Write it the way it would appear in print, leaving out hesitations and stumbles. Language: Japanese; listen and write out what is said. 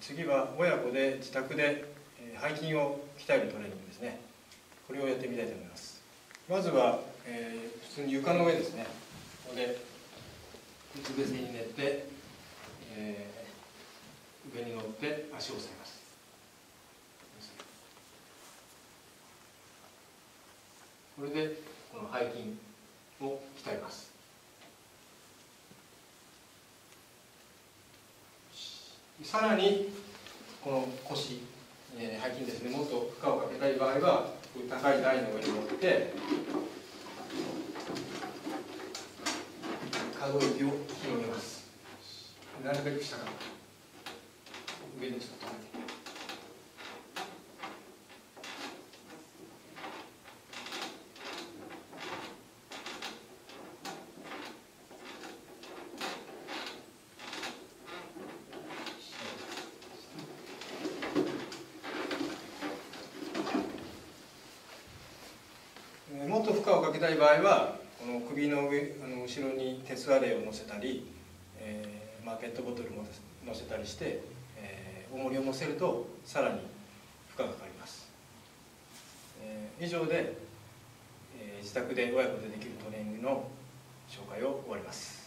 次は親子で自宅で背筋を鍛えるトレーニングですね。これをやってみたいと思います。まずは、普通に床の上ですね。ここでうつ伏せに寝て、上に乗って足を押さえます。これでこの背筋を鍛えます。さらにこの腰、背筋ですね、もっと負荷をかけたい場合は高い台の上に乗って可動域を広げます。なるべく下から上にちょっと上げて、もっと負荷をかけたい場合はこの首の上、後ろに鉄アレイを乗せたり、ペットボトルも乗せたりして、重りを乗せるとさらに負荷がかかります。以上で、自宅で親子でできるトレーニングの紹介を終わります。